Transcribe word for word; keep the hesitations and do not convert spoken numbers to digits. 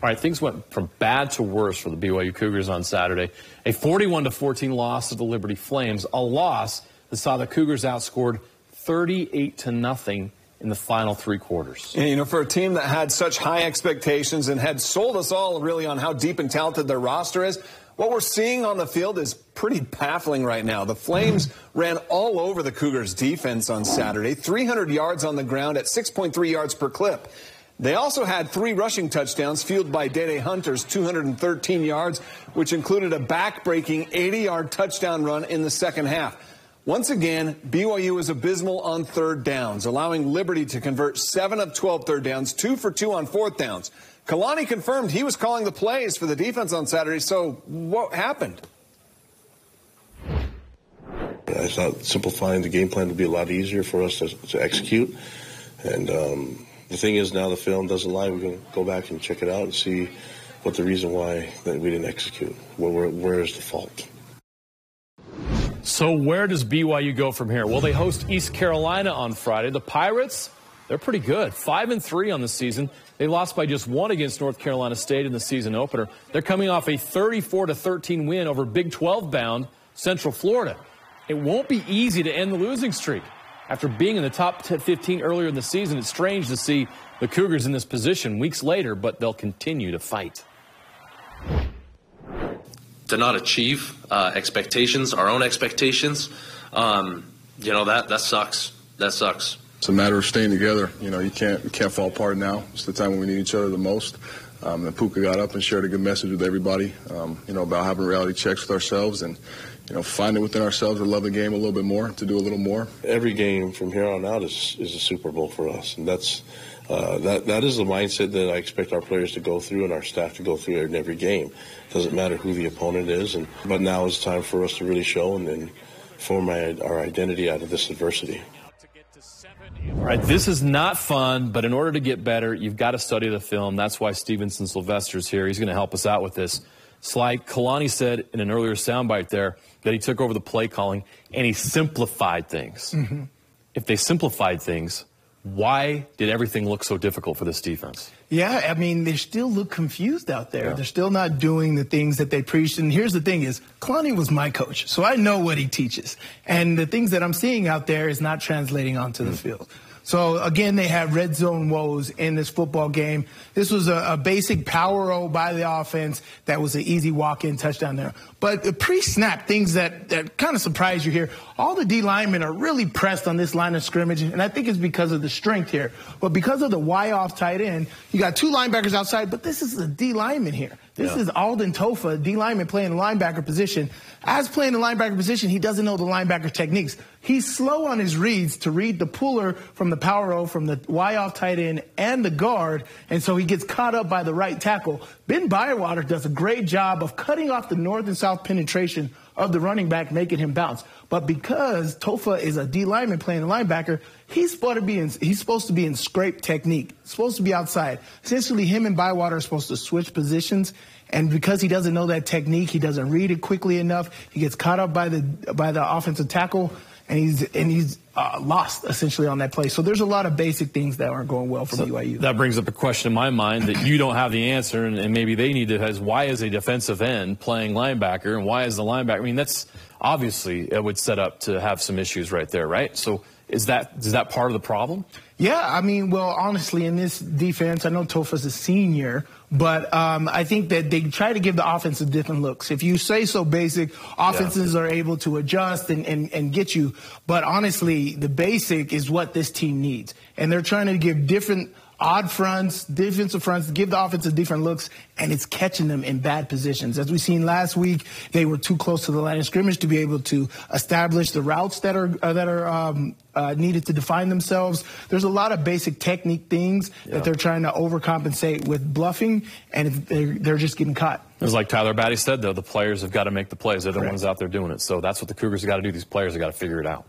All right, things went from bad to worse for the B Y U Cougars on Saturday. A forty-one to fourteen loss to the Liberty Flames, a loss that saw the Cougars outscored thirty-eight to nothing in the final three quarters. And, you know, for a team that had such high expectations and had sold us all really on how deep and talented their roster is, what we're seeing on the field is pretty baffling right now. The Flames ran all over the Cougars' defense on Saturday, three hundred yards on the ground at six point three yards per clip. They also had three rushing touchdowns fueled by Dede Hunter's two hundred thirteen yards, which included a back-breaking eighty-yard touchdown run in the second half. Once again, B Y U was abysmal on third downs, allowing Liberty to convert seven of twelve third downs, two for two on fourth downs. Kalani confirmed he was calling the plays for the defense on Saturday, so what happened? I thought simplifying the game plan would be a lot easier for us to, to execute, and um, the thing is, now the film doesn't lie. We're going to go back and check it out and see what the reason why that we didn't execute. Where, where, where is the fault? So where does B Y U go from here? Well, they host East Carolina on Friday. The Pirates, they're pretty good. Five and three on the season. They lost by just one against North Carolina State in the season opener. They're coming off a thirty-four to thirteen win over Big twelve bound Central Florida. It won't be easy to end the losing streak. After being in the top fifteen earlier in the season, it's strange to see the Cougars in this position weeks later, but they'll continue to fight. To not achieve uh, expectations, our own expectations, um, you know, that, that sucks. That sucks. It's a matter of staying together. You know, you can't, you can't fall apart now. It's the time when we need each other the most. Um, and Puka got up and shared a good message with everybody, um, you know, about having reality checks with ourselves and, you know, finding within ourselves to love the game a little bit more, to do a little more. Every game from here on out is, is a Super Bowl for us, and that's uh, that that is the mindset that I expect our players to go through and our staff to go through in every game. Doesn't matter who the opponent is, and but now it's time for us to really show and then form our, our identity out of this adversity. All right, this is not fun, but in order to get better, you've got to study the film. That's why Stevenson Sylvester's here. He's going to help us out with this. Sly, Kalani said in an earlier soundbite there that he took over the play calling and he simplified things. Mm-hmm. If they simplified things, why did everything look so difficult for this defense? Yeah, I mean, they still look confused out there. Yeah. They're still not doing the things that they preached. And here's the thing is, Kalani was my coach, so I know what he teaches. And the things that I'm seeing out there is not translating onto mm-hmm. the field. So, again, they have red zone woes in this football game. This was a, a basic power roll by the offense that was an easy walk-in touchdown there. But the pre-snap, things that, that kind of surprise you here, all the D linemen are really pressed on this line of scrimmage, and I think it's because of the strength here. But because of the Y-off tight end, you got two linebackers outside, but this is a D lineman here. This yeah. is Alden Tofa, D lineman, playing the linebacker position. As playing the linebacker position, he doesn't know the linebacker techniques. He's slow on his reads to read the puller from the power roll, from the Y-off tight end and the guard, and so he gets caught up by the right tackle. Ben Bywater does a great job of cutting off the north and south penetration of the running back, making him bounce. But because Tofa is a D lineman playing the linebacker, he's supposed to be in, he's supposed to be in scrape technique, supposed to be outside. Essentially, him and Bywater are supposed to switch positions. And because he doesn't know that technique, he doesn't read it quickly enough. He gets caught up by the by the offensive tackle, and he's and he's uh, lost essentially on that play. So there's a lot of basic things that aren't going well for so B Y U. That brings up a question in my mind that you don't have the answer, and, and maybe they need to. Is why is a defensive end playing linebacker, and why is the linebacker? I mean, that's obviously it would set up to have some issues right there, right? So. Is that, is that part of the problem? Yeah, I mean, well, honestly, in this defense, I know Tofa's a senior, but um, I think that they try to give the offense different looks. If you say so basic, offenses yeah. are able to adjust and, and, and get you. But honestly, the basic is what this team needs. And they're trying to give different odd fronts, defensive fronts, give the offense different looks, and it's catching them in bad positions. As we seen last week, they were too close to the line of scrimmage to be able to establish the routes that are uh, that are um, uh, needed to define themselves. There's a lot of basic technique things yeah. that they're trying to overcompensate with bluffing, and they're, they're just getting caught. It's like Tyler Batty said, though, the players have got to make the plays. They're the Correct. ones out there doing it. So that's what the Cougars have got to do. These players have got to figure it out.